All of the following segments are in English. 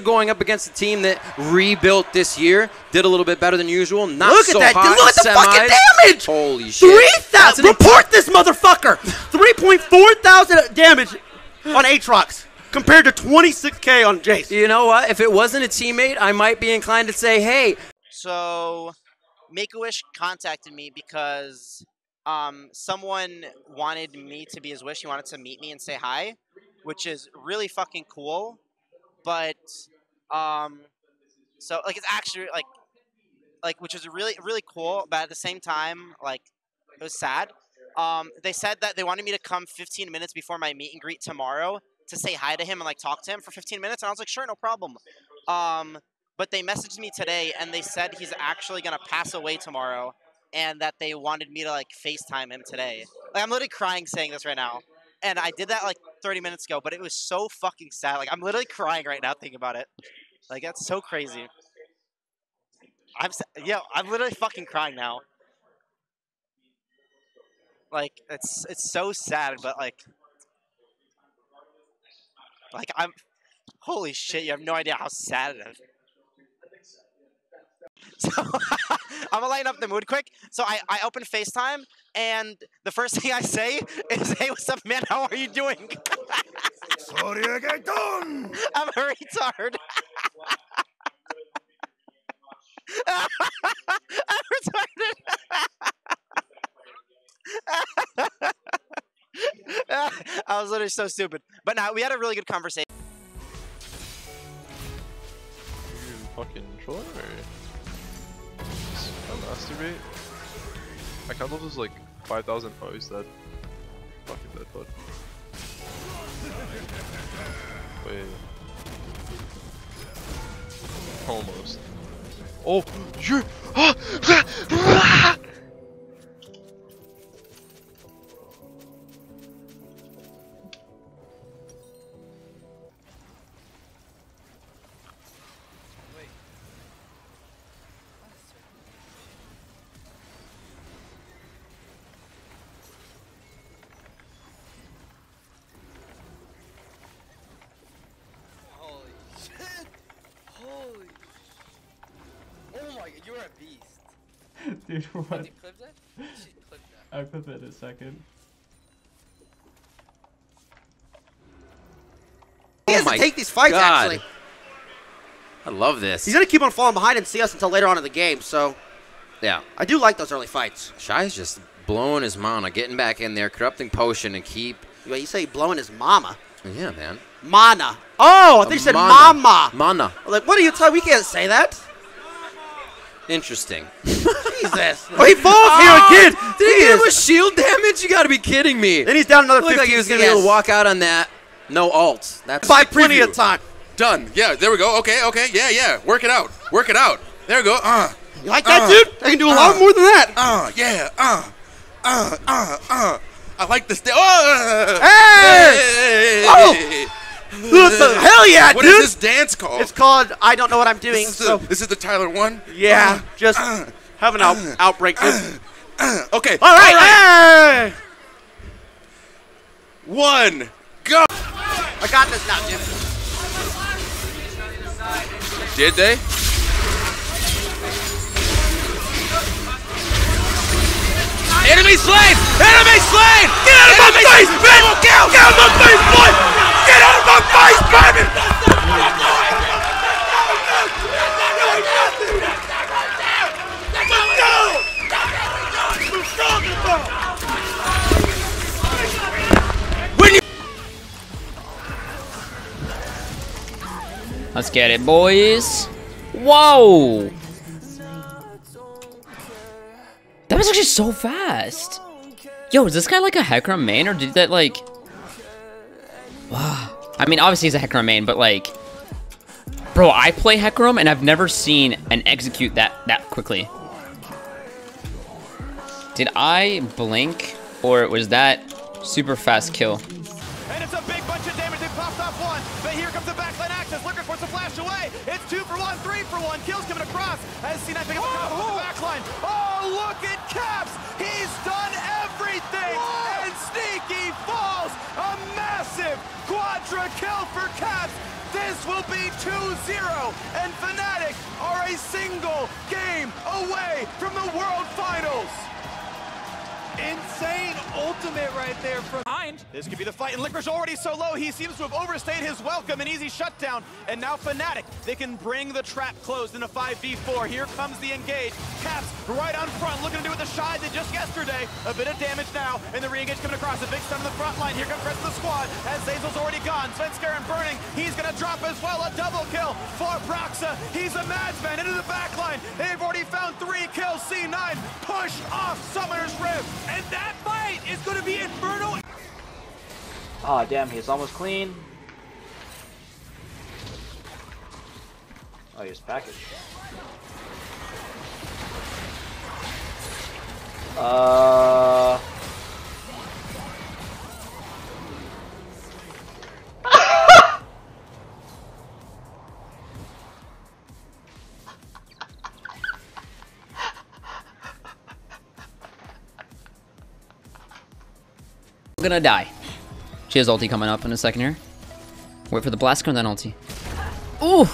going up against a team that rebuilt this year, did a little bit better than usual. Not look so at that. Hot look at the fucking damage. Holy shit. 3,000. Report this motherfucker. 3,400 damage on Aatrox compared to 26K on Jace. You know what? If it wasn't a teammate, I might be inclined to say, hey. So Make-A-Wish contacted me because someone wanted me to be his wish. He wanted to meet me and say hi, which is really fucking cool. But so like it's actually like which is really cool, but at the same time, like, it was sad. They said that they wanted me to come 15 minutes before my meet and greet tomorrow to say hi to him and like talk to him for 15 minutes, and I was like, sure, no problem. But they messaged me today and they said he's actually gonna pass away tomorrow, and that they wanted me to like FaceTime him today. Like, I'm literally crying saying this right now. And I did that like 30 minutes ago, but it was so fucking sad. Like, I'm literally crying right now thinking about it. Like, that's so crazy. Yo, I'm literally fucking crying now. Like, it's so sad, but like I'm, holy shit, you have no idea how sad it is. So I'm gonna lighten up the mood quick. So I open FaceTime, and the first thing I say is, hey, what's up, man? How are you doing? Sorry, I got done. I'm a retard. I'm retarded. I was literally so stupid. But now we had a really good conversation. You fucking troll. Masturbate. I can't believe there's like 5,000 O's that fucking dead, bud. Wait. Almost. Oh, you're. You're a beast. Dude, what? Did you clip that? She clipped that. I'll clip it in a second. He doesn't take these fights, actually. I love this. He's going to keep on falling behind and see us until later on in the game, so... Yeah. I do like those early fights. Shai's just blowing his mama, getting back in there, corrupting potion, and keep... Wait, you say blowing his mama? Yeah, man. Mana. Oh, I think you said mama. Mana. Like, what are you talking? We can't say that. Interesting. Jesus. Oh, he falls here again! Did he get him with shield damage? You gotta be kidding me. Then he's down another 15. Looked like he was gonna be able to walk out on that. No alt. That's by plenty of time. Done. Yeah, there we go. Okay, okay. Yeah, yeah. Work it out. Work it out. There we go. You like that, dude? I can do a lot more than that. Yeah. I like this. Hey! Hey! Oh! Hell yeah, what dude! What is this dance called? It's called I Don't Know What I'm Doing. This is the Tyler1? Yeah, just have an outbreak. Okay. All right! Hey! One, go! I got this now, dude. Did they? Enemy slain! Enemy slain! Get out of my face, bitch! Get out of my face, boy! Get out of my face, baby! Let's get it, boys. Whoa! That was actually so fast. Yo, is this guy like a Hecarim main, or did that like... Wow. I mean, obviously he's a Hecarim main, but like, bro, I play Hecarim and I've never seen an execute that quickly. Did I blink, or was that super fast kill? And it's a big bunch of damage. They popped off one, but here comes the backline access, looking for some flash away. It's 2 for 1, 3 for 1. Kills coming across as C9 picks up the combo with the backline. Oh, look at Caps. He's done everything. Whoa. And Sneaky falls. A massive quadra kill for Caps. This will be 2-0, and Fnatic are a single game away from the World Finals. Insane ultimate right there from behind. This could be the fight, and Licorice already so low, he seems to have overstayed his welcome, an easy shutdown. And now Fnatic, they can bring the trap closed in a 5v4. Here comes the engage. Caps right on front, looking to do it the shy did just yesterday. A bit of damage now, and the re-engage coming across. A big stun on the front line. Here comes the rest of the squad, as Zazel's already gone. Svenskeren burning, he's gonna drop as well. A double kill for Broxah. He's a madman into the back line. They've already found 3 kills. C9 pushed off Summoner's Rift. And that fight is going to be infernal. Aw, oh, damn, he's almost clean. Oh, here's package. Gonna die. She has ulti coming up in a second here. Wait for the blast gun, then ulti. Ooh!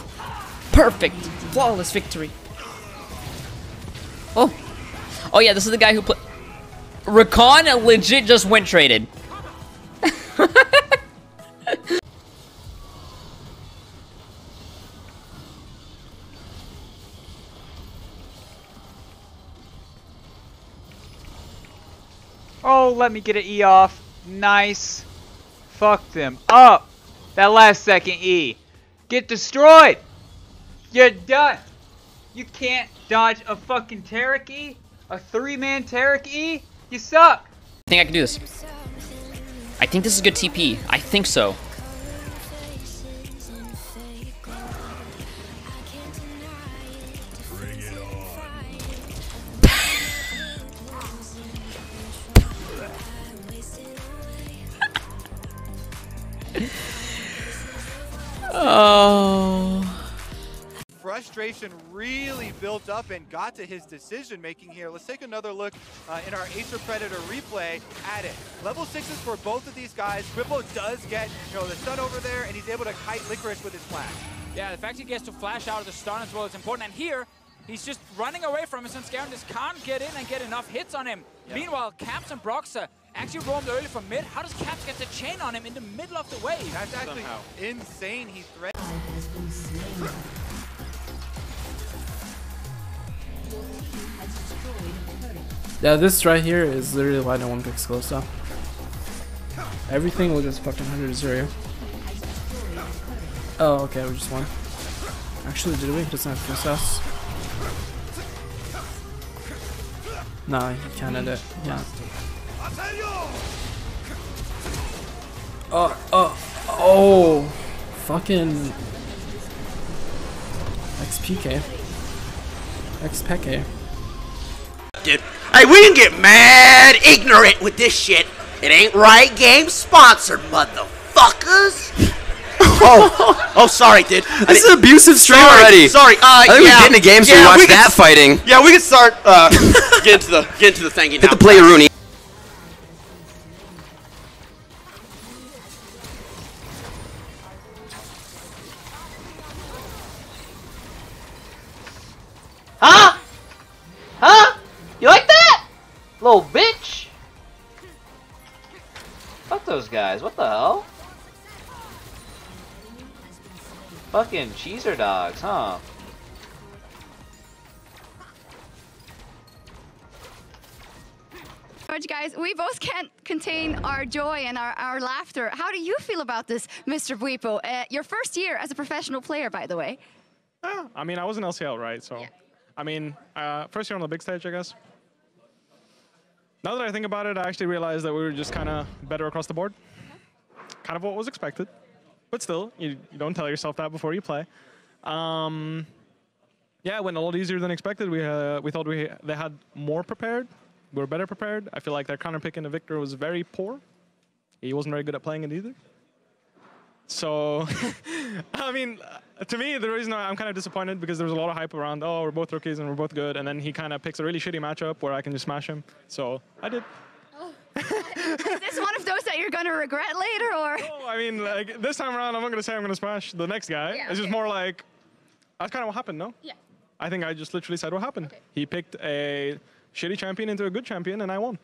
Perfect! Flawless victory. Oh! Oh yeah, this is the guy who played... Rakan legit just went traded. Oh, let me get an E off. Nice. Fuck them up. That last second E. Get destroyed. You're done. You can't dodge a fucking Taric E. A 3-man Taric E. You suck. I think I can do this. I think this is good TP. I think so. Bring it on. Oh. Frustration really built up and got to his decision making here. Let's take another look in our Acer Predator replay at it. Level 6s for both of these guys. Bweepo does get, you know, the stun over there, and he's able to kite Licorice with his flash. Yeah, the fact he gets to flash out of the stun as well is important. And here, he's just running away from us, and Scaram just can't get in and get enough hits on him. Yep. Meanwhile, Caps and Broxah actually roamed early from mid. How does Caps get the chain on him in the middle of the wave? That's actually insane. He threatened. Yeah, this right here is literally why no one picks close up. Everything will just fucking 100-0. Oh, okay, we just won. Actually, did we? He doesn't have close us. No, he can't edit. Yeah. Oh, fucking XPK, XPK. Dude, hey, we can get mad ignorant with this shit. It ain't right game sponsored, motherfuckers. Oh, sorry, dude. This is an abusive stream already. Sorry, I think we're getting a game, so we watch that fighting. Yeah, we can start. Get into the thingy now. Hit the play, Rooney. Huh? Huh? You like that? Little bitch? Fuck those guys, what the hell? Fucking cheeser dogs, huh? George, guys, we both can't contain our joy and our laughter. How do you feel about this, Mr. Bweepo? Your first year as a professional player, by the way. I mean, I was in LCL, right? So. Yeah. I mean, first year on the big stage, I guess. Now that I think about it, I actually realized that we were just kind of better across the board. Kind of what was expected. But still, you don't tell yourself that before you play. Yeah, it went a lot easier than expected. We thought they had more prepared. We were better prepared. I feel like their counter pick into Victor was very poor. He wasn't very good at playing it either. So, I mean, to me, the reason I'm kind of disappointed because there was a lot of hype around, oh, we're both rookies and we're both good, and then he kind of picks a really shitty matchup where I can just smash him. So, I did. Oh. Is this one of those that you're going to regret later, or? No, I mean, like, this time around, I'm not going to say I'm going to smash the next guy. Yeah, it's just more like, that's kind of what happened, no? Yeah. I think I just literally said what happened. Okay. He picked a shitty champion into a good champion, and I won.